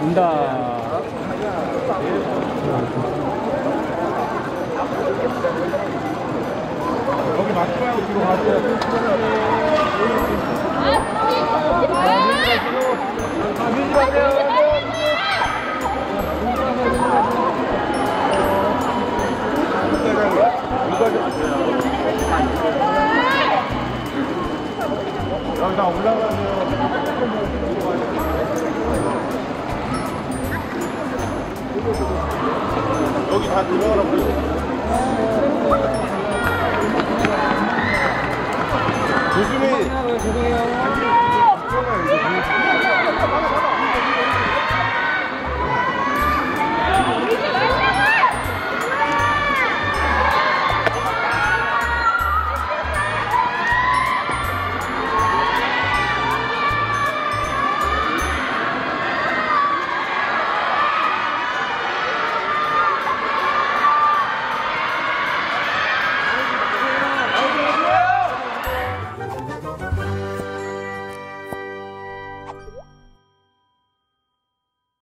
온다. 여기 마트가요. 뒤로 가세요. 여기다 올라가면 여기 다 들어가라고요.